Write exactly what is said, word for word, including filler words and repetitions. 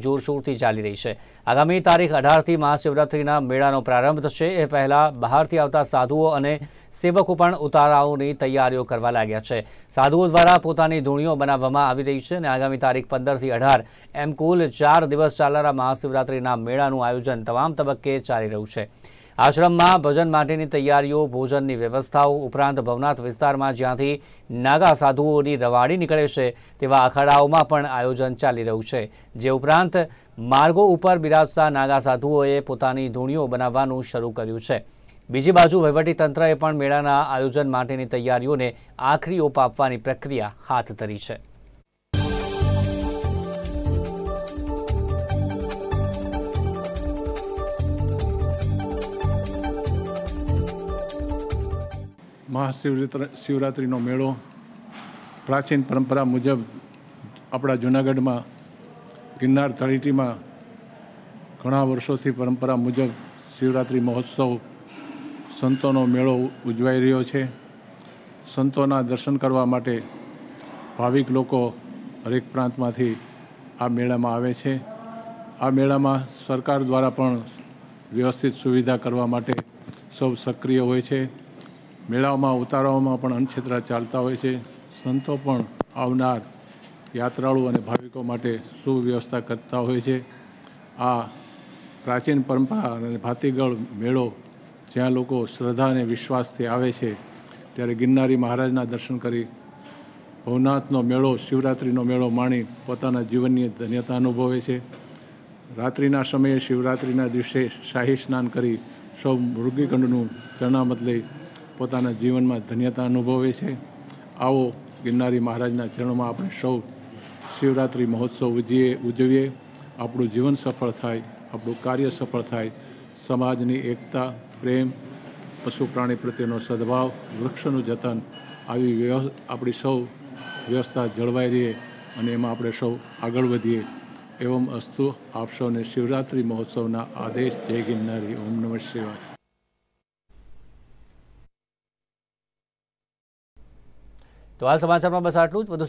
जोरशोरथी चाली रही है। आगामी तारीख अठार थी महाशिवरात्रिना मेळानो प्रारंभ थशे। ए पहेला बहारथी आवता साधुओ अने सेवको पण उताराओनी तैयारीओ करवा लाग्या छे। साधुओ द्वारा पोतानी धूणीओ बनाववामां आवी रही छे। आगामी तारीख पंदर थी अठार एम कुल चार दिवस चालनारा महाशिवरात्रिना मेळानुं आयोजन तमाम तबक्के चाली रह्युं छे। आश्रम में भजन माटेनी तैयारीओ, भोजन की व्यवस्थाओं उपरांत भवनाथ विस्तार में ज्यांथी नागा साधुओं की रवाड़ी निकले छे तेवा अखाड़ाओं में पण आयोजन चाली रह्युं छे। जे उपरांत मार्गों पर बिराजता नागा साधुओए पोतानी धूणीओ बनाववानुं शरू कर्युं छे। बीजी बाजु वहीवटी तंत्रए पण मेळाना आयोजन माटेनी तैयारीओने आखरी ओप आपवानी प्रक्रिया हाथ धरी छे। महाशिवरात्र शिवरात्रिनो मेळो प्राचीन परंपरा मुजब अपना जूनागढ़ में गिरनार तळेटी में घणा वर्षोथी परंपरा मुजब शिवरात्रि महोत्सव संतोनो मेळो उजवाई रह्यो छे। संतोना दर्शन करवा माटे भाविक लोको हरेक प्रांतमांथी आ मेळामां आवे छे। आ मेळामां सरकार द्वारा पण व्यवस्थित सुविधा करवा माटे सौ सक्रिय होय छे। मेला में उताराओं में पण अनछेतरा चालता होय छे। संतो पण आवनार यात्राळु अने भाविकों माटे सुव्यवस्था करता होय छे। आ प्राचीन परंपरा अने भातीगळ मेळो ज्यां लोको श्रद्धा अने विश्वासथी आवे छे त्यारे गिरनारी महाराजना दर्शन करी भवनाथनो मेळो शिवरात्रिनो मेळो माणी पोताना जीवननी धन्यता अनुभवे छे। रात्रिना समये शिवरात्रिना दिवसे शाही स्नान करी सौ मृगिखंडनुं चरणामृत लई પોતાના જીવનમાં ધન્યતા અનુભવે છે। આવો ગિરનારી મહારાજના ચરણોમાં આપણે સૌ શિવરાત્રિ મહોત્સવ ઉજવીએ ઉજવીએ આપણું જીવન સફળ થાય, આપણું કાર્ય સફળ થાય, સમાજની એકતા, પ્રેમ, પશુ પ્રાણી પ્રત્યેનો સદભાવ, વૃક્ષનું જતન, આવી આપણી સૌ વ્યવસ્થા જળવાઈ રહીએ અને એમાં આપણે સૌ આગળ વધીએ એવમ અસ્તુ। આપ સૌને શિવરાત્રિ મહોત્સવના આદેશ। જય ગિરનારી। ઓમ નમઃ શિવાય। तो हाल समाचार में बस आटलू।